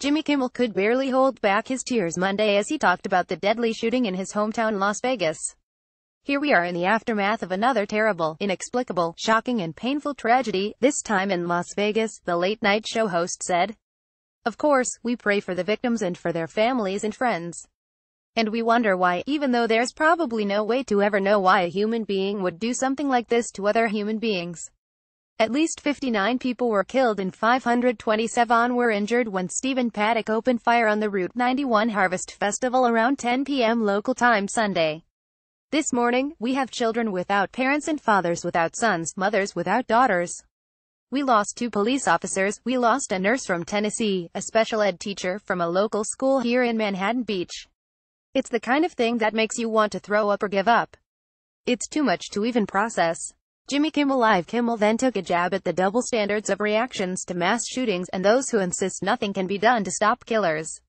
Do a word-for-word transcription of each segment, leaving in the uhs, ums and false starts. Jimmy Kimmel could barely hold back his tears Monday as he talked about the deadly shooting in his hometown Las Vegas. Here we are in the aftermath of another terrible, inexplicable, shocking and painful tragedy, this time in Las Vegas, the late-night show host said. Of course, we pray for the victims and for their families and friends. And we wonder why, even though there's probably no way to ever know why a human being would do something like this to other human beings. At least fifty-nine people were killed and five hundred twenty-seven were injured when Stephen Paddock opened fire on the Route ninety-one Harvest Festival around ten p m local time Sunday. This morning, we have children without parents and fathers without sons, mothers without daughters. We lost two police officers, we lost a nurse from Tennessee, a special ed teacher from a local school here in Manhattan Beach. It's the kind of thing that makes you want to throw up or give up. It's too much to even process. Jimmy Kimmel Live. Kimmel then took a jab at the double standards of reactions to mass shootings and those who insist nothing can be done to stop killers.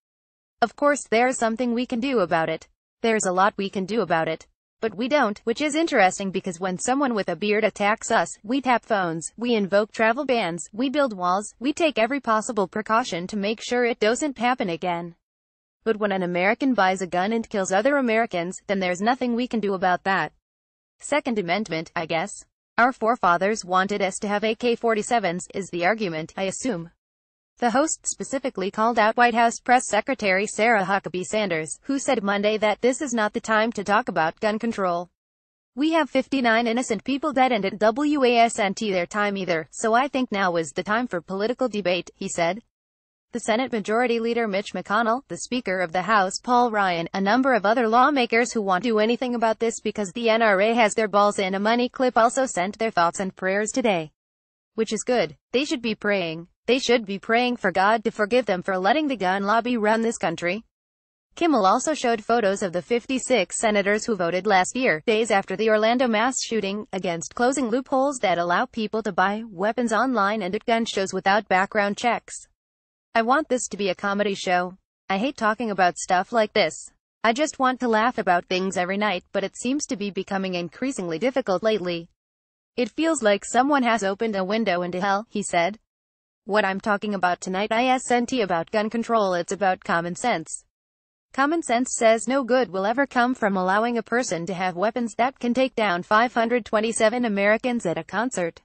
Of course there's something we can do about it. There's a lot we can do about it. But we don't, which is interesting because when someone with a beard attacks us, we tap phones, we invoke travel bans, we build walls, we take every possible precaution to make sure it doesn't happen again. But when an American buys a gun and kills other Americans, then there's nothing we can do about that. Second Amendment, I guess. Our forefathers wanted us to have A K forty-sevens, is the argument, I assume. The host specifically called out White House Press Secretary Sarah Huckabee Sanders, who said Monday that this is not the time to talk about gun control. We have fifty-nine innocent people dead and it wasn't their time either, so I think now is the time for political debate, he said. The Senate Majority Leader Mitch McConnell, the Speaker of the House Paul Ryan, a number of other lawmakers who won't do anything about this because the N R A has their balls in a money clip also sent their thoughts and prayers today. Which is good. They should be praying. They should be praying for God to forgive them for letting the gun lobby run this country. Kimmel also showed photos of the fifty-six senators who voted last year, days after the Orlando mass shooting, against closing loopholes that allow people to buy weapons online and at gun shows without background checks. I want this to be a comedy show. I hate talking about stuff like this. I just want to laugh about things every night, but it seems to be becoming increasingly difficult lately. It feels like someone has opened a window into hell, he said. What I'm talking about tonight isn't about gun control, it's about common sense. Common sense says no good will ever come from allowing a person to have weapons that can take down five hundred twenty-seven Americans at a concert.